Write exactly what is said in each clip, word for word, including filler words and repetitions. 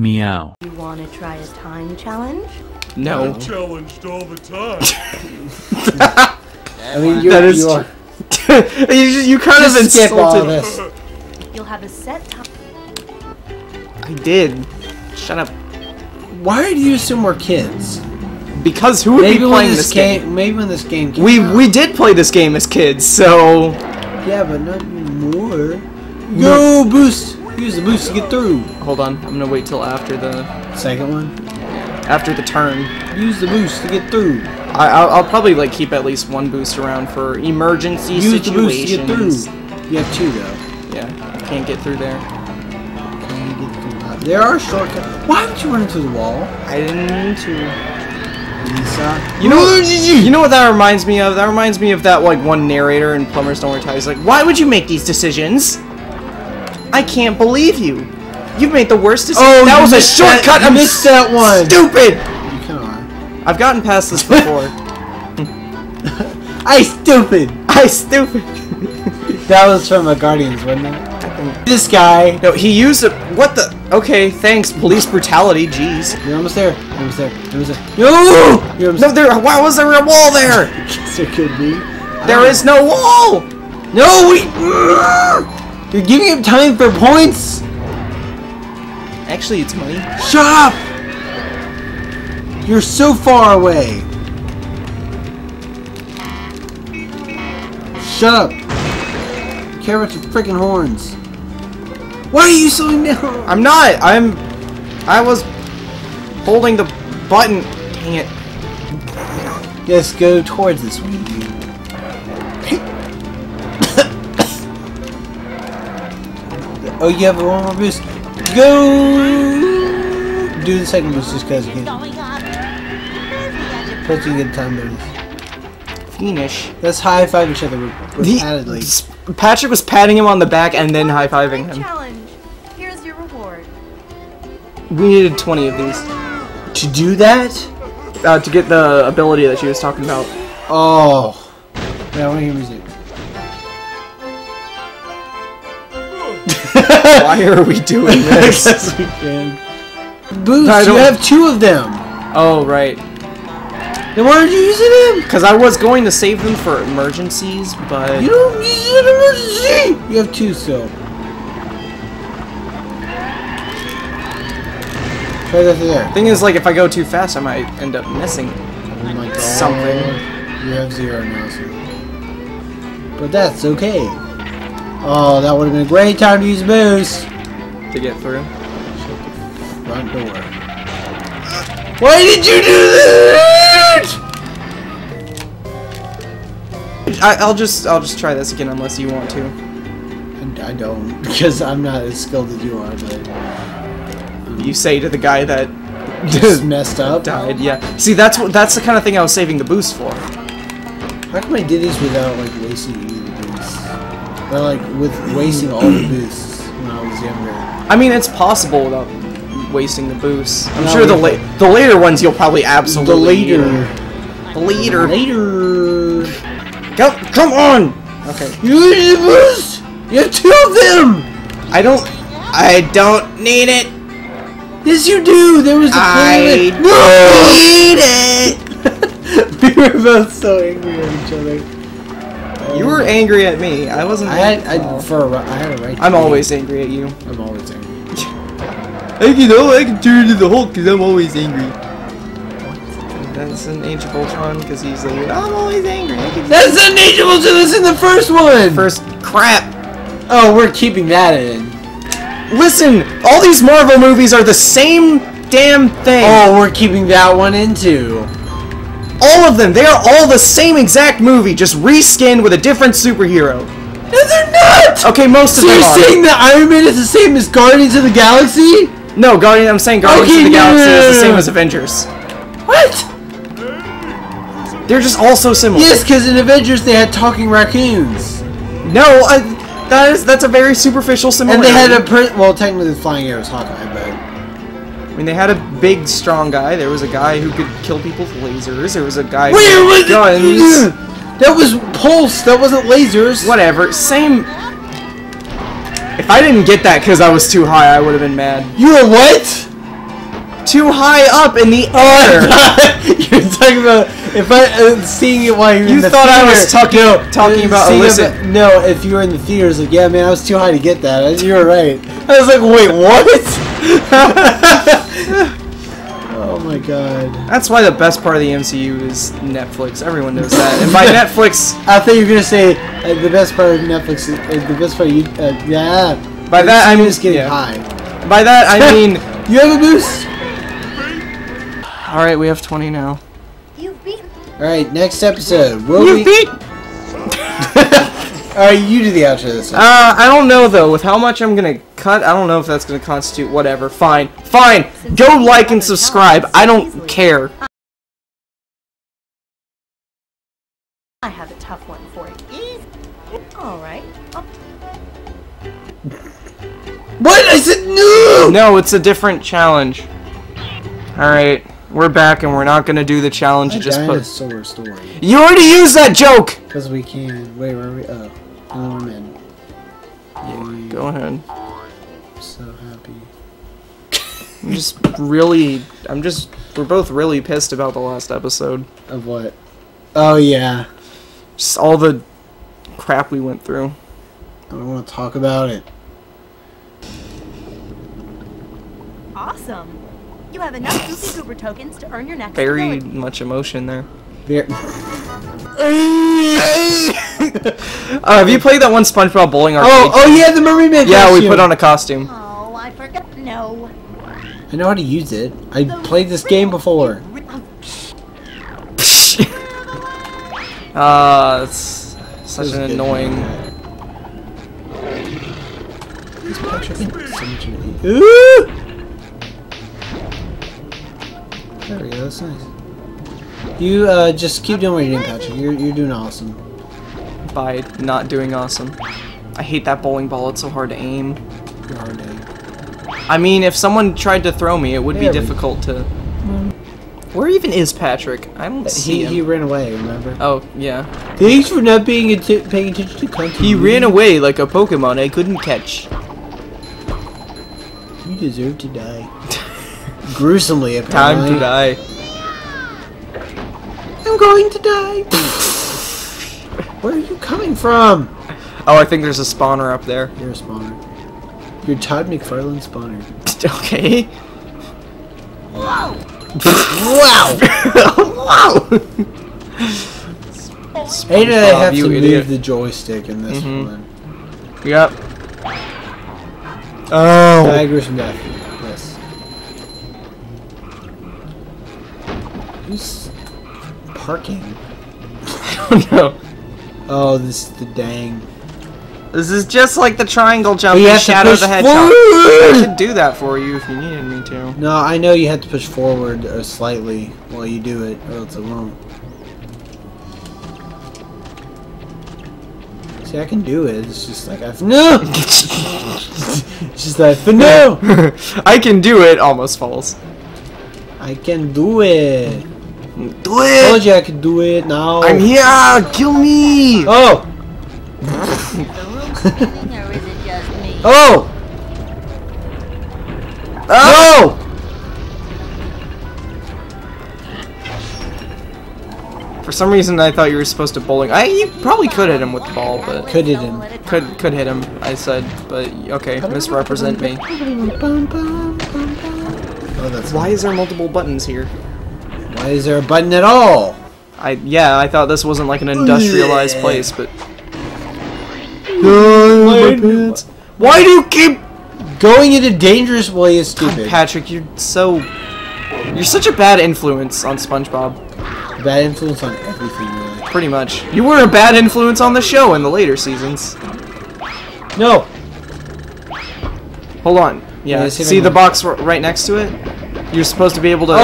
Meow. You wanna try a time challenge? No. I'm challenged all the time. I mean, you, that is you, are. you, just, you kind just of insulted this. You'll have a set time. I did. Shut up. Why do you assume we're kids? Because who would maybe be playing this, this game? game? Maybe when this game came we out. We did play this game as kids, so... Yeah, but not anymore. No. Yo, boost! Use the boost to get through. Hold on, I'm gonna wait till after the... Second one? After the turn. Use the boost to get through. I, I'll, I'll probably like keep at least one boost around for emergency Use situations. The boost to get through. You have two though. Yeah, I can't get through there. There are shortcuts. Why didn't you run into the wall? I didn't mean to. You know, you know what that reminds me of? That reminds me of that like one narrator in Plumbers Don't Wear Ties. Like, why would you make these decisions? I can't believe you. You've made the worst decision. Oh, that was a shortcut. That, I missed that one. Stupid. You cannot. I've gotten past this before. I stupid. I stupid. That was from a Guardians, wasn't it? This guy. No, he used a. What the? Okay, thanks. Police brutality. Jeez. You're almost there. You're almost there. You're almost there. No! You're almost no, there. Why was there a wall there? Yes, there could be. There is know. no wall. No. We. You're giving him time for points. Actually, it's money. Shut up! You're so far away. Shut up. Care about your freaking horns. Why are you slowing down? I'm not. I'm. I was holding the button. Dang it. Yes, go towards this one. Oh, you have one more boost. Go. Do the second boost just because you can. Plus you get time bonus. Finish. Let's high five each other repeatedly. Patrick was patting him on the back and then high fiving him. Challenge. Here's your reward. We needed twenty of these. To do that? Uh, to get the ability that she was talking about. Oh. Yeah, I want to hear music. Why are we doing this? Yes, we can. Boost, you have two of them. Oh, right. Then why aren't you using them? Because I was going to save them for emergencies, but... You don't use an emergency! You have two still. Try that there. Thing is, like, if I go too fast, I might end up missing oh my God. something. You have zero now, so... But that's okay. Oh, that would have been a great time to use a boost. To get through. Shut the front door. Why did you do that? I, I'll just I'll just try this again unless you want to. I, I don't because I'm not as skilled as you are. But um, you say to the guy that just messed up, died. Yeah. See, that's what that's the kind of thing I was saving the boost for. How come I did this without like wasting any of the boosts? Or like with wasting all the boosts when I was younger. I mean, it's possible without. Wasting the boosts. I'm no, sure the la the later ones you'll probably absolutely the later, the later, later. Go, come on. Okay. You need the boost. You have two of them. I don't. I don't need it. Yes, you do. There was a I plan. No. Need it. We were both so angry at each other. Um, you were angry at me. I wasn't. I had. I, for a, I had a right. I'm to always me. angry at you. I'm always angry. I can, oh, I can turn into the Hulk because I'm always angry. That's an Age of Ultron because he's like, I'm always angry. I can That's an Age of Ultron that's in the first one! First crap. Oh, we're keeping that in. Listen, all these Marvel movies are the same damn thing. Oh, we're keeping that one in too. All of them, they are all the same exact movie, just reskinned with a different superhero. No, they're not! Okay, most of so them are. So you're saying that Iron Man is the same as Guardians of the Galaxy? No, Guardian. I'm saying Guardians okay, of the no, Galaxy no, no, no. is the same as Avengers. What? They're just all so similar. Yes, because in Avengers they had talking raccoons. No, uh, that is that's a very superficial similarity. And they had a pr well, technically the flying arrows, Hawkeye, but I mean they had a big, strong guy. There was a guy who could kill people with lasers. There was a guy Where with was guns. It? That was pulse. That wasn't lasers. Whatever. Same. If I didn't get that because I was too high, I would have been mad. You were what? too high up in the air. You're talking about if I uh, seeing it while you're you in the theater. You thought I was talking no, talking about illicit. About, no, if you were in the theater, it's like, yeah, man, I was too high to get that. You were right. I was like, wait, what? Oh my god. That's why the best part of the M C U is Netflix. Everyone knows that. And by Netflix, I thought you were gonna say uh, the best part of Netflix is uh, the best part. Of you, uh, yeah. By that I'm just getting yeah. high. By that I mean you have a boost. All right, we have twenty now. You beat. All right, next episode. Will you we... beat. All right, you do the outro this time. Uh, I don't know though. With how much I'm gonna cut, I don't know if that's gonna constitute whatever. Fine, fine. Go like and subscribe. I don't care. I have a tough one for you. All right. What? I said no. No, it's a different challenge. All right, we're back and we're not gonna do the challenge. You just put solar story. You already used that joke. Because we can. Wait, where are we? Oh, I'm in. Yeah, go ahead. I'm so happy. I'm just really. I'm just. We're both really pissed about the last episode. Of what? Oh yeah. Just all the crap we went through. I don't want to talk about it. Awesome. You have enough Goopy Goober tokens to earn your next Very ability. Much emotion there. There. Uh, have you played that one SpongeBob bowling arcade? Oh, oh yeah, the mermaid man. Yeah, costume. We put on a costume. Oh, I forgot. No. I know how to use it. I the played this game before. Ah, uh, it's such this an annoying. These pictures are so much neat. Ooh! There we go. That's nice. You uh, just keep doing what you're doing, Patrick. You're, you're doing awesome. By not doing awesome. I hate that bowling ball. It's so hard to aim. You're hard to aim. I mean, if someone tried to throw me, it would there be difficult go. To... Mm. Where even is Patrick? I don't he, see him. He ran away, remember? Oh, yeah. Thanks for not being atti paying attention to content. He ran away like a Pokemon I couldn't catch. You deserve to die. Gruesomely, apparently. Time to die. I'm going to die! Where are you coming from? Oh, I think there's a spawner up there. You're a spawner. You're Todd McFarlane spawner. Okay. Wow! Wow! Wow! Hey, did I have to move idiot. the joystick in this mm-hmm. one? Yep. Oh! I agree with death. Yes. Who's parking? I don't know. Oh, this is the dang. This is just like the triangle jump in Shadow of the Hedgehog. I could do that for you if you needed me to. No, I know you have to push forward or slightly while you do it, or else it won't. See, I can do it. It's just like I no. It's just like no. I can do it. Almost falls. I can do it. Do it! I told you I could do it now. I'm here! Kill me! Oh! Oh! Oh! No! For some reason, I thought you were supposed to bowling. I you probably could hit him with the ball, but could hit him. Could could hit him. I said, but okay, misrepresent me. Oh, that's why is there multiple buttons here? Why is there a button at all? I yeah, I thought this wasn't like an industrialized yeah. place, but no, why do you keep going into dangerous ways, stupid? God, Patrick, you're so you're such a bad influence on SpongeBob. Bad influence on everything, really. Pretty much. You were a bad influence on the show in the later seasons. No. Hold on. Yeah. yeah see see the box right next to it? You're supposed to be able to. Oh!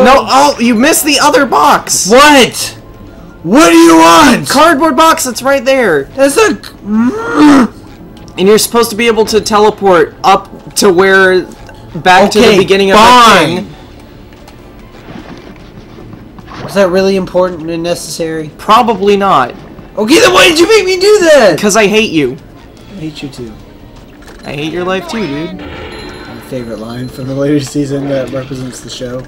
Uh, no! Oh, you missed the other box. What? What do you want? Cardboard box. That's right there. That's a. And you're supposed to be able to teleport up to where, back okay, to the beginning fine. of the thing. Was that really important and necessary? Probably not. Okay, then why did you make me do that? Because I hate you. I hate you too. I hate your life too, dude. favorite line from the later season that represents the show.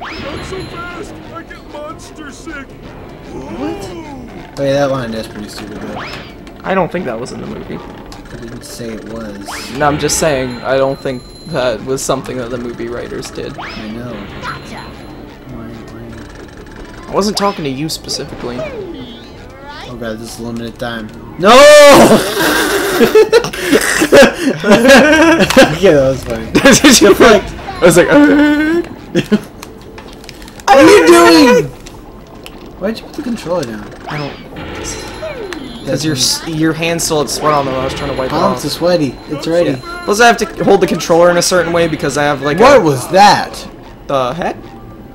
Not so fast! I get monster sick! What? Wait, that line is pretty stupid though. I don't think that was in the movie. I didn't say it was. No, I'm just saying, I don't think that was something that the movie writers did. I know. Gotcha. Why, why? I wasn't talking to you specifically. Oh god, this is limited time. No! Yeah, that was funny. Did you like? I was like, what are you doing? Why'd you put the controller down? I don't. Because your your hand's still had sweat on them. I was trying to wipe it off. Palms are sweaty. It's ready. Yeah. Plus, I have to hold the controller in a certain way because I have like. What a, was that? The heck?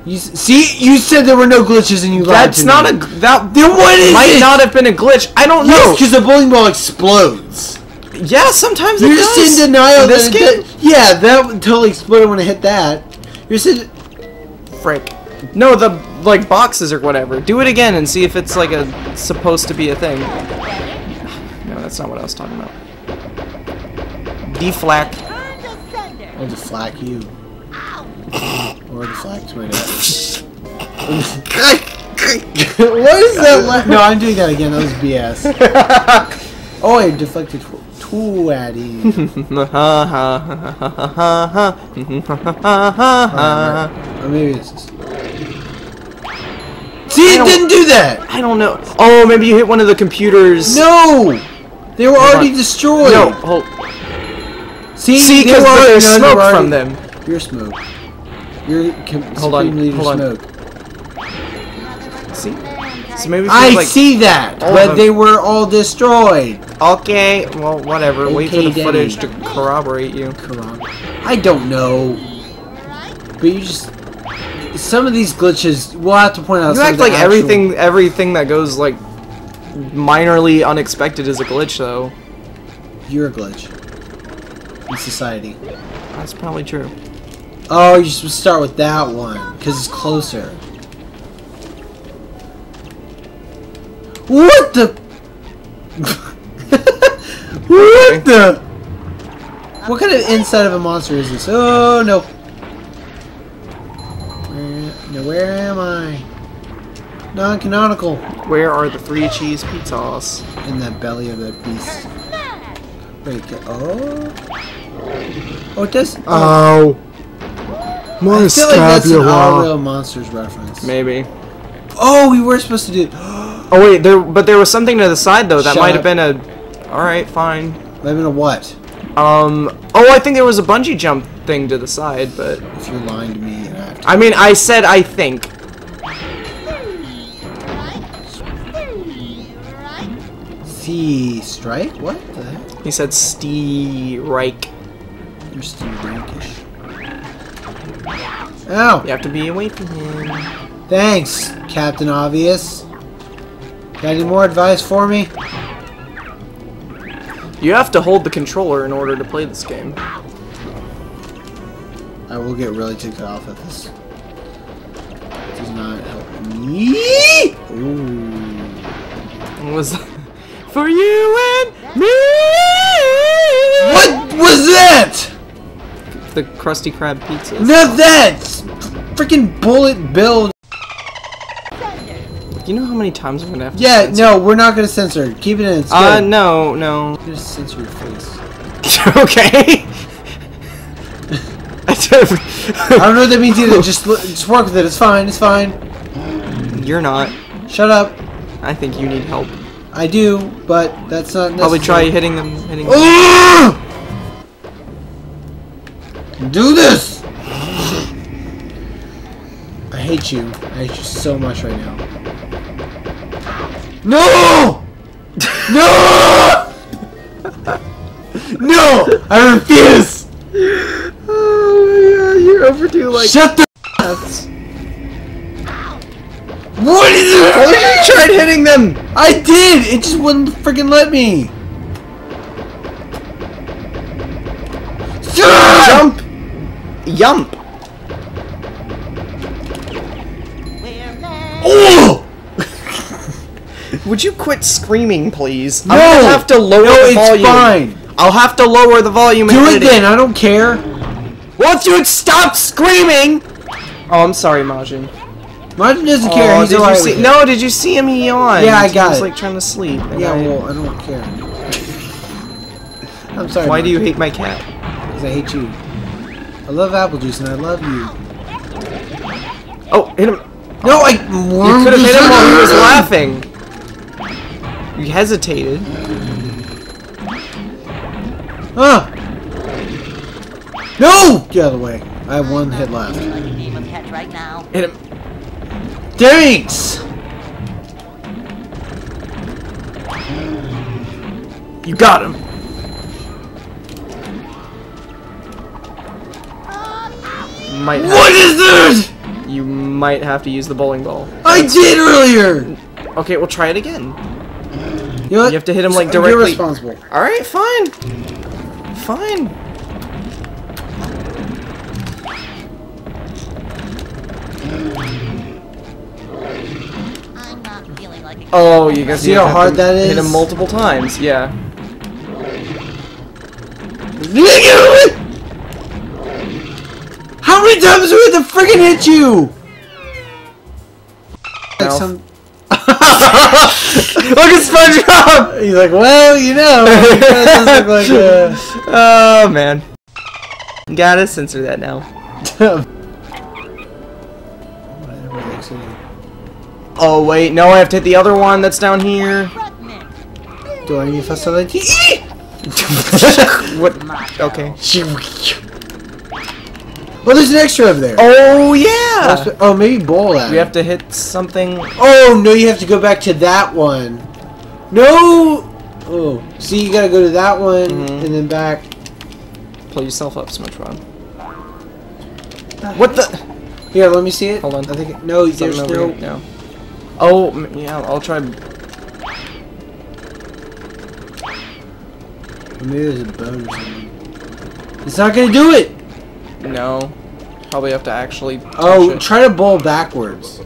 You see, you said there were no glitches, and you lied to me. That's not a that. Then what is it? Might not have been a glitch. I don't know. Because the bowling ball explodes. Yeah, sometimes it does. You're just in denial. This kid. Yeah, that totally exploded when I hit that. You're just Frank. No, the like boxes or whatever. Do it again and see if it's like a supposed to be a thing. No, that's not what I was talking about. Deflack. I'll deflack you. Or deflect, wait a minute. What is that like? No, I'm doing that again, that was B S. Oh, I deflected two at you. Or maybe it's just... See, it didn't do that! I don't know. Oh, maybe you hit one of the computers. No! They were hold already on. Destroyed. No, hold. See, See because there's smoke already... from them. You're smoke. You're hold on, hold smoke. On. See? So maybe I like see that, but them. They were all destroyed. Okay, well, whatever. Wait for the Denny. Footage to corroborate you. Corroborate. I don't know, but you just some of these glitches. We'll have to point out. You some act like actual... everything, everything that goes like minorly unexpected is a glitch, though. You're a glitch in society. That's probably true. Oh, you're supposed to start with that one, because it's closer. What the? What okay. the? What kind of inside of a monster is this? Oh, no. Where, now where am I? Non-canonical. Where are the three cheese pizzas? In the belly of the beast. Wait, oh? Oh, it does? Oh. I feel like that's an All Real Monsters reference. Maybe. Oh, we were supposed to do. Oh wait, there. But there was something to the side though. That might have been a. All right, fine. Might have been a what? Um. Oh, I think there was a bungee jump thing to the side, but. If you're lying to me, I have to. I mean, I said I think. Stee strike? What the heck? He said stee Reich. You're stee Reichish. Oh! You have to be away from him. Thanks, Captain Obvious. Got any more advice for me? You have to hold the controller in order to play this game. I will get really ticked off at this. It does not help me. Ooh. What was that? For you and me! What was that?! The Krusty Krab pizza. Not that! Freaking bullet bill. You know how many times I'm gonna have to yeah, censor? Yeah, no, we're not gonna censor. Keep it in. It's uh, good. no, no. I'm gonna censor your face. Okay. I don't know what that means either. Just, just work with it. It's fine. It's fine. You're not. Shut up. I think you need help. I do, but that's not necessary. Probably try hitting them. Hitting them. Do this! I hate you. I hate you so much right now. No! No! No! I refuse! Oh my god, you're overdue like. Shut the up! What is it? I tried hitting them! I did! It just wouldn't freaking let me! Jump! Yump! Oh! Would you quit screaming, please? No! I'll have to lower no, the volume. It's fine. I'll have to lower the volume. Do it then. I don't care. Once you'd stop screaming! Oh, I'm sorry, Majin. Majin doesn't oh, care. He's did you see No, did you see him? He yawned. Yeah, I got it. He was like trying to sleep. Yeah, I, well, I don't care. I'm sorry. Why Majin. do you hate my cat? Because I hate you. I love apple juice and I love you. Oh, hit him. No, I... You could have hit him while he was laughing. You hesitated. Ah! No! Get out of the way. I have one hit left. Hit him. Thanks! You got him. Might what is this? You might have to use the bowling ball. I did earlier! Okay, we'll try it again. You know what? You have to hit him like directly. You're responsible. Alright, fine. Fine. I'm not feeling like a oh, you guys see how hard that is? Hit him multiple times, yeah. How many times do we have to friggin' hit you? Like some Look at SpongeBob! He's like, well, you know. It like a... Oh, man. Gotta censor that now. Oh, wait. No, I have to hit the other one that's down here. Do I need to facilitate? What? Okay. Oh, there's an extra over there. Oh, yeah. Oh, maybe bowl at it. We have to hit something. Oh, no, you have to go back to that one. No. Oh, see, you got to go to that one mm-hmm. and then back. Pull yourself up, SpongeBob. What the? Here, let me see it. Hold on. I think it... No, something there's no... Here. No. Oh, yeah, I'll try. Maybe there's a bonus. It's not going to do it. No, probably have to actually. Oh, it. Try to bowl backwards.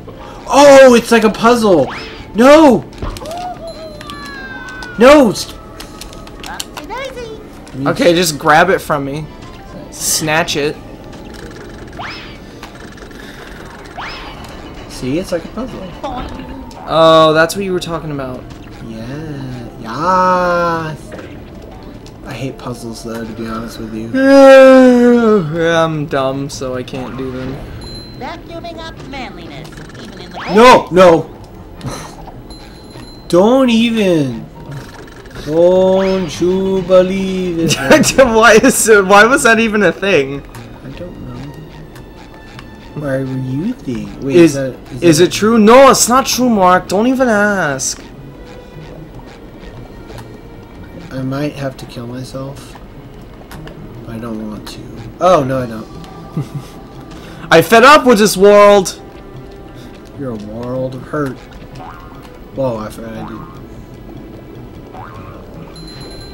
Oh, it's like a puzzle. No, no. Okay, just grab it from me. Snatch it. See, it's like a puzzle. Oh, that's what you were talking about. Yeah, yeah. I hate puzzles, though, to be honest with you. I'm dumb, so I can't do them. Vacuuming up manliness, even in the no, no. Don't even. Don't you believe it? Why is it, why was that even a thing? I don't know. Why were you thinking? Wait, is, is, that, is, is that it true? No, it's not true, Mark. Don't even ask. I might have to kill myself. I don't want to. Oh, no, I don't. I fed up with this world! You're a world of hurt. Whoa, I forgot I did.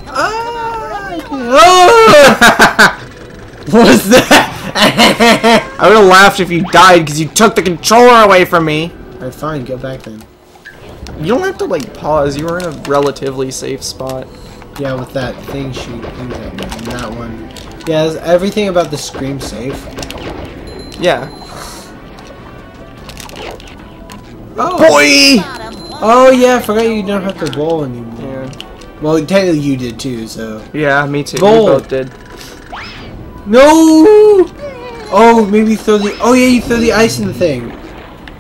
Ah! Oh! What was that? I would have laughed if you died because you took the controller away from me. Alright, fine, go back then. You don't have to, like, pause. You were in a relatively safe spot. Yeah, with that thing she things at me. And that one. Yeah, is everything about the scream safe? Yeah. Oh! Boy! Oh, yeah, I forgot you don't have to bowl anymore. Yeah. Well, technically you did too, so. Yeah, me too. Bowl. We both did. No! Oh, maybe throw the. Oh, yeah, you throw the ice in the thing.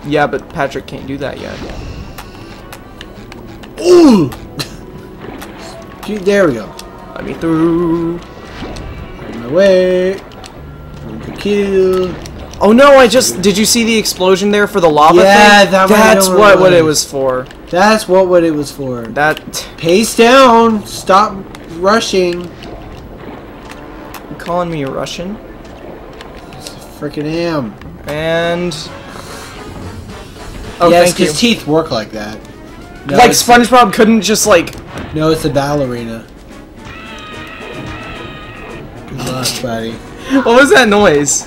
Yeah, but Patrick can't do that yet. Ooh! There we go. Let me through. On my way. Kill. Oh no! I just did. You see the explosion there for the lava yeah, thing? Yeah, that that's what what, what it was for. That's what what it was for. That pace down. Stop rushing. You calling me a Russian? Freaking am. And oh, yes, because his teeth work like that. No, like SpongeBob couldn't just like. No, it's a ballerina. Good luck, buddy. What was that noise?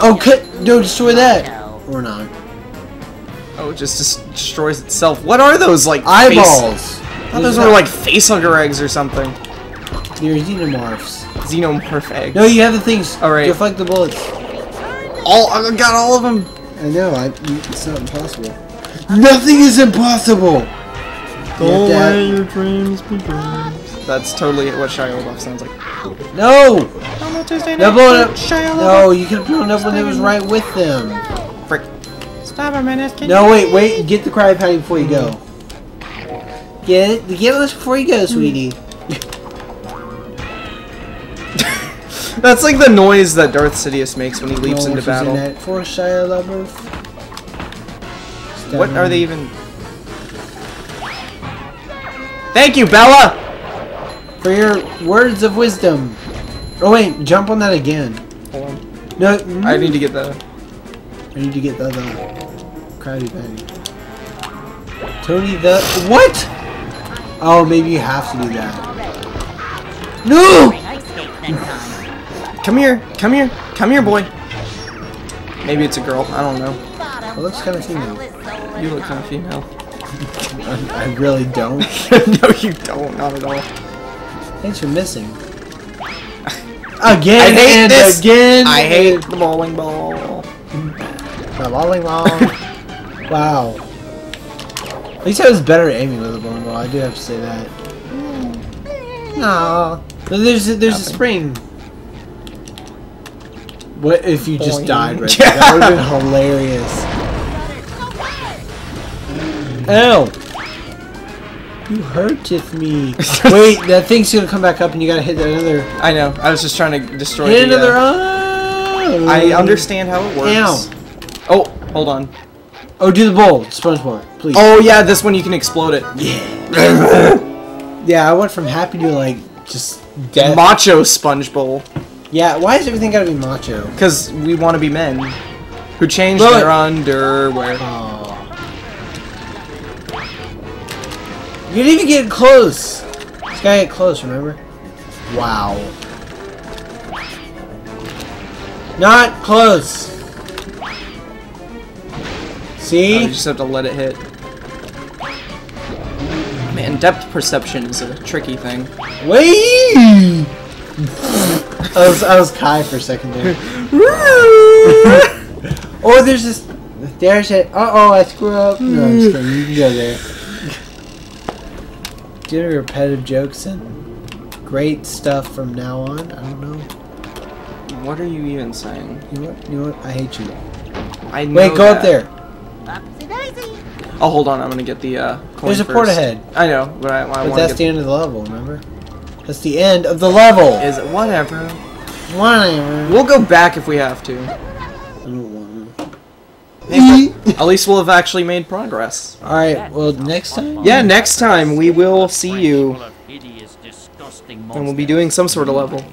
Oh, cut! No, destroy that. Or not. Oh, it just, just destroys itself. What are those like eyeballs? Face... I thought those were like facehugger eggs or something. They're xenomorphs. xenomorph eggs. No, you have the things. All right. Deflect the bullets. All I got all of them. I know. I, it's not impossible. Nothing is impossible. Don't let your dreams be dreams. That's totally what Shia LaBeouf sounds like. No. No, Tuesday night, no, blow it up. Shia no, you could have blown up when it was right with them. Frick. Stop a minute. Can no, wait, wait. Get the Krabby Patty before you go. Get it. Get this before you go, sweetie. That's like the noise that Darth Sidious makes when he leaps no, into battle. In for Shia LaBeouf. What are they even? Thank you, Bella, for your words of wisdom. Oh wait, jump on that again. Hold on. No, mm-hmm. I need to get the. I need to get the, the Krabby Patty. Tony the what? Oh, maybe you have to do that. No. Come here, come here, come here, boy. Maybe it's a girl, I don't know. It looks kind of female. You look kind of female. I, I really don't. No, you don't, not at all. Thanks for missing. Again, I hate and this. Again. I hate the bowling ball. The bowling ball. Wow. At least I was better at aiming with the bowling ball. I do have to say that. Aww. There's there's Nothing. a spring. What if you just Boing. died right there? That would have been hilarious. Ow! You hurteth me. Wait, that thing's gonna come back up and you gotta hit that other... I know, I was just trying to destroy it. Hit the, another... Uh... I understand how it works. Ow. Oh, hold on. Oh, do the bowl, SpongeBob, please. Oh yeah, this one you can explode it. Yeah. Yeah, I went from happy to like, just death. Macho Sponge Bowl. Yeah, why is everything gotta be macho? Because we want to be men who change Look. their underwear. Aww. You didn't even get close. This guy got close, remember? Wow. Not close. See? Oh, you just have to let it hit. Man, depth perception is a tricky thing. Wait. I was I was Kai for a second there. Oh, there's this. There said, uh oh, I screwed up. No, I'm just kidding. You can go there. Do any repetitive jokes and great stuff from now on? I don't know. What are you even saying? You know what? You know what? I hate you. I know Wait, go that. up there. Oh, hold on. I'm gonna get the. Uh, coin there's a first. port ahead. I know, but I. I but that's get the end of the level. Remember. That's the end of the level. Is it whatever? Whatever. We'll go back if we have to. I don't want to. At least we'll have actually made progress. All right. Well, next time. Yeah, next time we will see you, and we'll be doing some sort of level.